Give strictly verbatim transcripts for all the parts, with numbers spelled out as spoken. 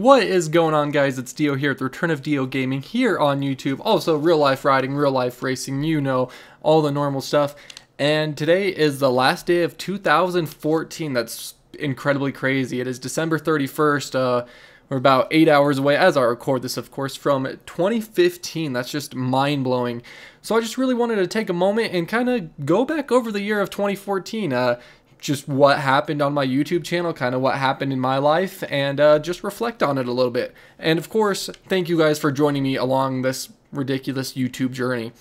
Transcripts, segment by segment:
What is going on, guys? It's DeeO here at the Return of DeeO Gaming here on YouTube. Also, real life riding, real life racing, you know, all the normal stuff. And today is the last day of two thousand fourteen. That's incredibly crazy. It is December thirty-first. Uh, we're about eight hours away, as I record this, of course, from twenty fifteen. That's just mind-blowing. So I just really wanted to take a moment and kind of go back over the year of twenty fourteen. Uh, just what happened on my YouTube channel, kind of what happened in my life, and uh, just reflect on it a little bit. And of course, thank you guys for joining me along this ridiculous YouTube journey.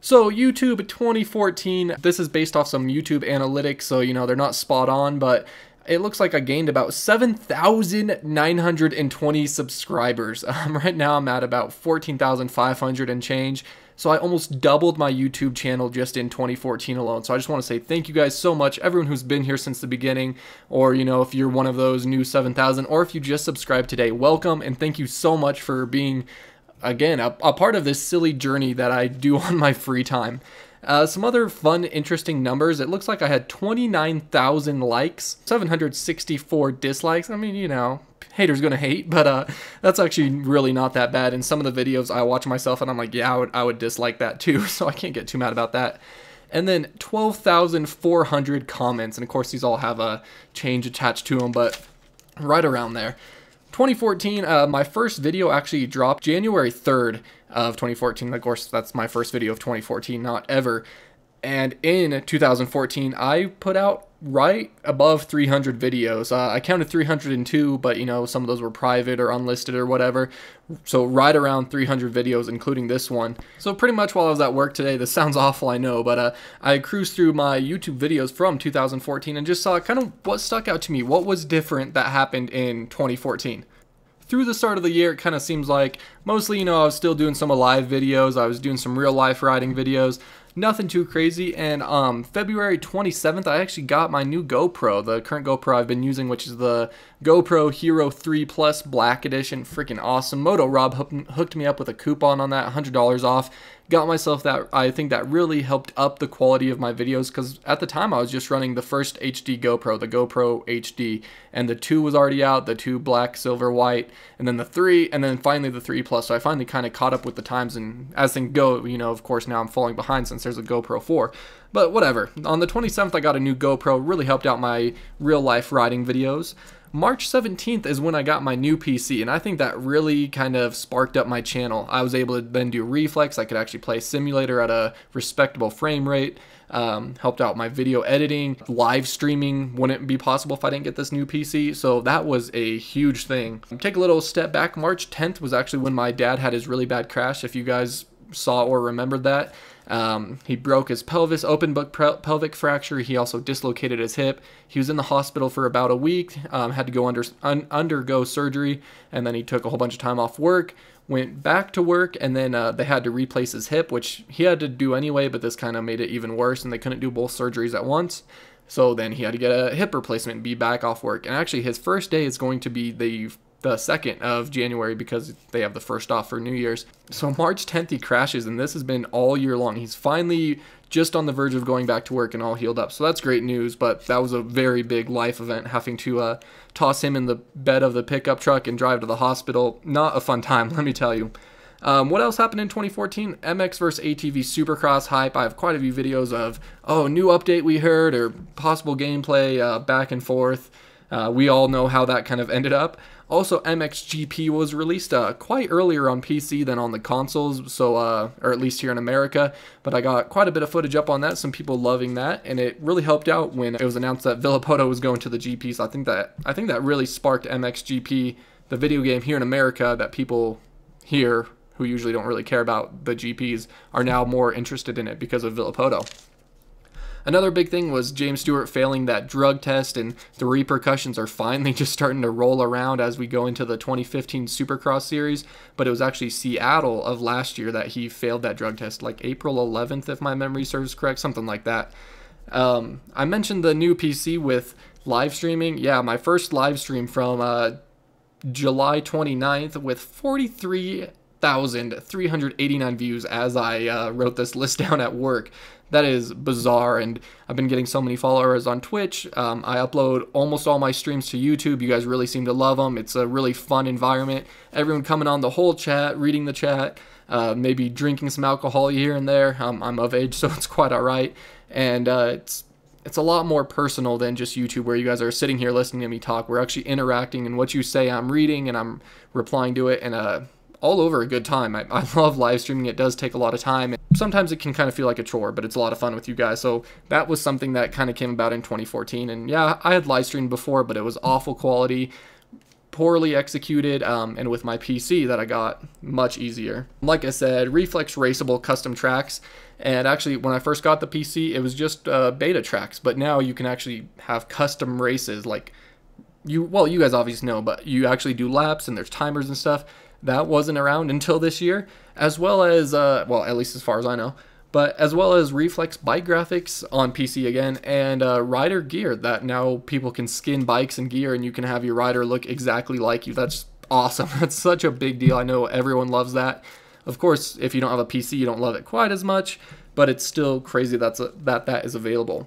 So YouTube twenty fourteen, this is based off some YouTube analytics, so you know, they're not spot on, but it looks like I gained about seven thousand nine hundred twenty subscribers. Um, right now I'm at about fourteen thousand five hundred and change. So I almost doubled my YouTube channel just in twenty fourteen alone. So I just want to say thank you guys so much. Everyone who's been here since the beginning, or, you know, if you're one of those new seven thousand, or if you just subscribed today, welcome. And thank you so much for being, again, a, a part of this silly journey that I do on my free time. Uh, some other fun, interesting numbers. It looks like I had twenty-nine thousand likes, seven hundred sixty-four dislikes. I mean, you know, haters gonna hate, but uh, that's actually really not that bad. And some of the videos I watch myself and I'm like, yeah, I would, I would dislike that too. So I can't get too mad about that. And then twelve thousand four hundred comments. And of course, these all have a change attached to them, but right around there. twenty fourteen, uh, my first video actually dropped January third of twenty fourteen. Of course, that's my first video of twenty fourteen, not ever. And in two thousand fourteen, I put out right above three hundred videos. Uh, I counted three hundred two, but you know, some of those were private or unlisted or whatever. So right around three hundred videos, including this one. So pretty much while I was at work today, this sounds awful, I know, but uh, I cruised through my YouTube videos from two thousand fourteen and just saw kind of what stuck out to me. What was different that happened in twenty fourteen? Through the start of the year, it kind of seems like mostly, you know, I was still doing some live videos. I was doing some real life riding videos. Nothing too crazy, and um, February twenty-seventh, I actually got my new GoPro, the current GoPro I've been using, which is the GoPro Hero three Plus Black Edition. Freaking awesome. Moto Rob hooked me up with a coupon on that, one hundred dollars off. Got myself that. I think that really helped up the quality of my videos, because at the time I was just running the first H D GoPro, the GoPro H D, and the two was already out, the two black, silver, white, and then the three, and then finally the three Plus. So I finally kind of caught up with the times, and as things go, you know, of course now I'm falling behind since there's a GoPro four, but whatever. On the twenty-seventh, I got a new GoPro, really helped out my real life riding videos. March seventeenth is when I got my new P C, and I think that really kind of sparked up my channel. I was able to then do Reflex. I could actually play Simulator at a respectable frame rate. Um, helped out my video editing. Live streaming wouldn't be possible if I didn't get this new P C, so that was a huge thing. Take a little step back. March tenth was actually when my dad had his really bad crash, if you guys saw or remembered that. Um, he broke his pelvis, open book pelvic fracture. He also dislocated his hip. He was in the hospital for about a week, um, had to go under, un, undergo surgery, and then he took a whole bunch of time off work, went back to work, and then uh, they had to replace his hip, which he had to do anyway, but this kind of made it even worse, and they couldn't do both surgeries at once. So then he had to get a hip replacement and be back off work. And actually his first day is going to be the the second of January, because they have the first off for New Year's. So March tenth he crashes, and this has been all year long. He's finally just on the verge of going back to work and all healed up. So that's great news, but that was a very big life event, having to uh, toss him in the bed of the pickup truck and drive to the hospital. Not a fun time, let me tell you. Um, what else happened in twenty fourteen? M X versus. A T V Supercross hype. I have quite a few videos of, oh, new update we heard, or possible gameplay, uh, back and forth. Uh, we all know how that kind of ended up. Also, M X G P was released uh, quite earlier on P C than on the consoles, so uh, or at least here in America, but I got quite a bit of footage up on that, some people loving that, and it really helped out when it was announced that Villopoto was going to the G P, so I think that, I think that really sparked M X G P, the video game here in America, that people here, who usually don't really care about the G Ps, are now more interested in it because of Villopoto. Another big thing was James Stewart failing that drug test, and the repercussions are finally just starting to roll around as we go into the twenty fifteen Supercross series, but it was actually Seattle of last year that he failed that drug test, like April eleventh if my memory serves correct, something like that. Um, I mentioned the new P C with live streaming. Yeah, my first live stream from uh, July twenty-ninth with forty-three one thousand three hundred eighty-nine views as I uh, wrote this list down at work. That is bizarre, and I've been getting so many followers on Twitch. Um, I upload almost all my streams to YouTube. You guys really seem to love them. It's a really fun environment. Everyone coming on the whole chat, reading the chat, uh, maybe drinking some alcohol here and there. Um, I'm of age, so it's quite all right. And uh, it's it's a lot more personal than just YouTube, where you guys are sitting here listening to me talk. We're actually interacting, and what you say, I'm reading, and I'm replying to it, and uh. all over a good time. I, I love live streaming. It does take a lot of time. Sometimes it can kind of feel like a chore, but it's a lot of fun with you guys. So that was something that kind of came about in twenty fourteen. And yeah, I had live streamed before, but it was awful quality, poorly executed, um, and with my P C that I got, much easier. Like I said, Reflex raceable custom tracks. And actually, when I first got the P C, it was just uh, beta tracks, but now you can actually have custom races. Like you, well, you guys obviously know, but you actually do laps and there's timers and stuff. That wasn't around until this year, as well as, uh, well, at least as far as I know, but as well as Reflex bike graphics on P C again, and uh, rider gear that now people can skin bikes and gear, and you can have your rider look exactly like you. That's awesome. That's such a big deal. I know everyone loves that. Of course, if you don't have a P C, you don't love it quite as much, but it's still crazy that's a, that that is available.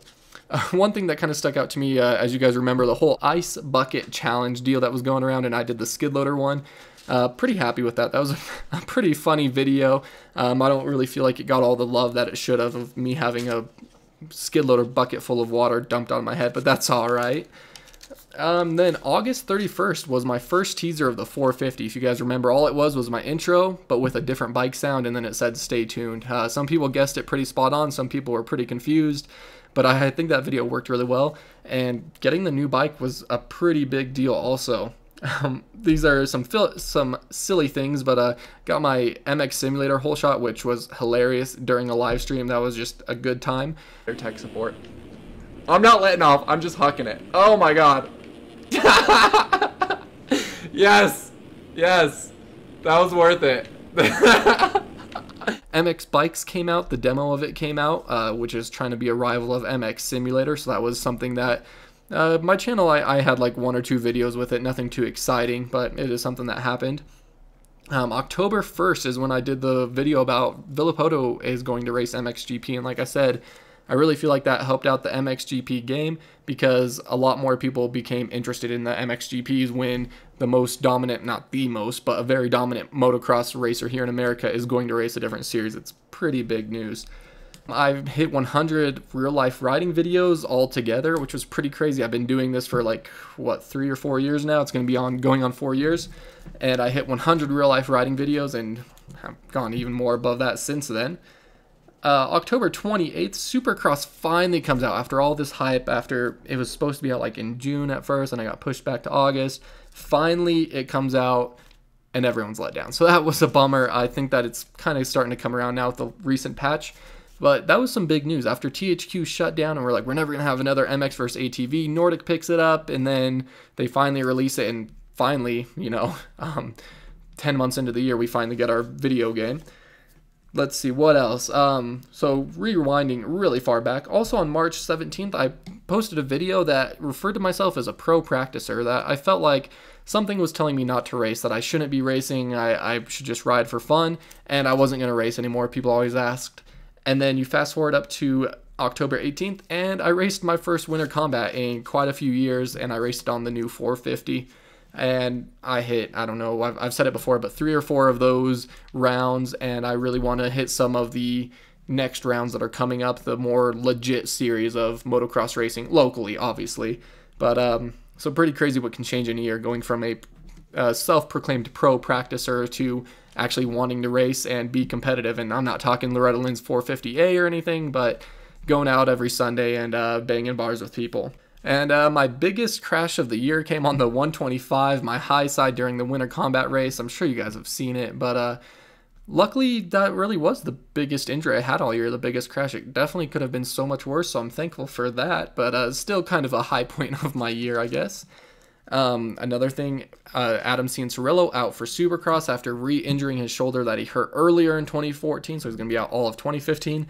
Uh, one thing that kind of stuck out to me, uh, as you guys remember, the whole ice bucket challenge deal that was going around, and I did the skid loader one. Uh, pretty happy with that. That was a, a pretty funny video. Um, I don't really feel like it got all the love that it should have, of me having a skid loader bucket full of water dumped on my head, but that's all right. Um, then August thirty-first was my first teaser of the four fifty. If you guys remember, all it was was my intro, but with a different bike sound, and then it said stay tuned. Uh, some people guessed it pretty spot on, some people were pretty confused, but I, I think that video worked really well, and getting the new bike was a pretty big deal also. Um, these are some some silly things, but uh, got my M X Simulator hole shot, which was hilarious during a live stream. That was just a good time. Their tech support. I'm not letting off. I'm just hucking it. Oh my god. Yes, yes, that was worth it. M X Bikes came out. The demo of it came out, uh, which is trying to be a rival of M X Simulator. So that was something that. Uh, my channel, I, I had like one or two videos with it, nothing too exciting, but it is something that happened. Um, October first is when I did the video about Villopoto is going to race M X G P, and like I said, I really feel like that helped out the M X G P game, because a lot more people became interested in the M X G Ps when the most dominant, not the most, but a very dominant motocross racer here in America is going to race a different series. It's pretty big news. I've hit one hundred real-life riding videos all together, which was pretty crazy. I've been doing this for like, what, three or four years now? It's going to be on going on four years. And I hit one hundred real-life riding videos, and I've gone even more above that since then. Uh, October twenty-eighth, Supercross finally comes out after all this hype. After it was supposed to be out like in June at first, and I got pushed back to August. Finally, it comes out. And everyone's let down. So that was a bummer. I think that it's kind of starting to come around now with the recent patch. But that was some big news. After T H Q shut down and we're like, we're never going to have another M X versus. A T V, Nordic picks it up, and then they finally release it, and finally, you know, um, ten months into the year, we finally get our video game. Let's see, what else? Um, so, rewinding really far back. Also on March seventeenth, I posted a video that referred to myself as a pro practicer, that I felt like something was telling me not to race, that I shouldn't be racing, I, I should just ride for fun, and I wasn't going to race anymore. People always asked. And then you fast forward up to October eighteenth, and I raced my first Winter Combat in quite a few years, and I raced it on the new four fifty, and I hit, I don't know, I've, I've said it before, but three or four of those rounds, and I really want to hit some of the next rounds that are coming up, the more legit series of motocross racing, locally, obviously. But, um, so pretty crazy what can change in a year, going from a uh, self-proclaimed pro practicer to actually wanting to race and be competitive. And I'm not talking Loretta Lynn's four fifty A or anything, but going out every Sunday and uh, banging bars with people. And uh, my biggest crash of the year came on the one twenty-five, my high side during the Winter Combat race. I'm sure you guys have seen it, but uh, luckily that really was the biggest injury I had all year, the biggest crash. It definitely could have been so much worse, so I'm thankful for that, but uh, still kind of a high point of my year, I guess. Um, another thing, uh, Adam Cianciarello out for Supercross after re-injuring his shoulder that he hurt earlier in twenty fourteen, so he's going to be out all of twenty fifteen.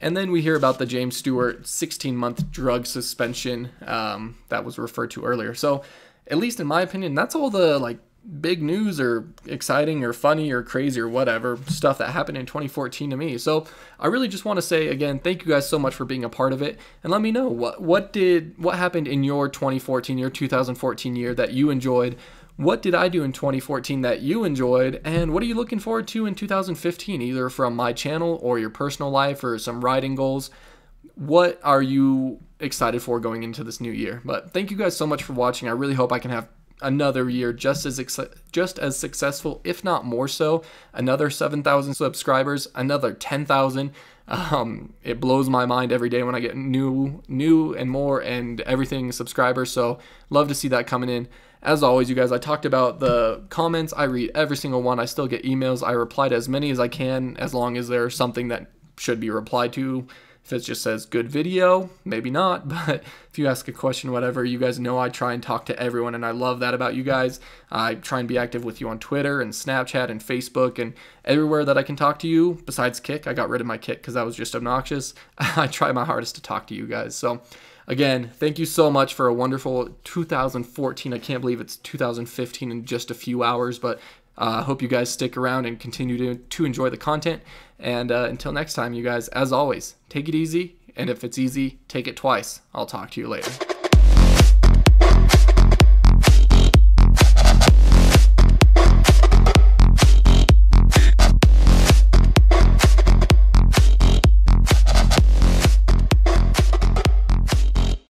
And then we hear about the James Stewart sixteen month drug suspension um, that was referred to earlier. So, at least in my opinion, that's all the like big news or exciting or funny or crazy or whatever stuff that happened in twenty fourteen to me. So I really just want to say again, thank you guys so much for being a part of it, and let me know what what did what happened in your twenty fourteen, your two thousand fourteen year that you enjoyed. What did I do in twenty fourteen that you enjoyed, and what are you looking forward to in two thousand fifteen, either from my channel or your personal life or some riding goals? What are you excited for going into this new year? But thank you guys so much for watching. I really hope I can have another year just as just as successful, if not more so. Another seven thousand subscribers, another ten thousand. Um, it blows my mind every day when I get new, new and more and everything subscribers. So love to see that coming in. As always, you guys, I talked about the comments. I read every single one. I still get emails. I reply to as many as I can, as long as there's something that should be replied to. If it just says good video, maybe not, but if you ask a question, whatever, you guys know I try and talk to everyone, and I love that about you guys. I try and be active with you on Twitter and Snapchat and Facebook and everywhere that I can talk to you, besides Kick. I got rid of my Kick because that was just obnoxious. I try my hardest to talk to you guys. So again, thank you so much for a wonderful two thousand fourteen. I can't believe it's two thousand fifteen in just a few hours, but I uh, hope you guys stick around and continue to, to enjoy the content. And uh, until next time, you guys, as always, take it easy. And if it's easy, take it twice. I'll talk to you later.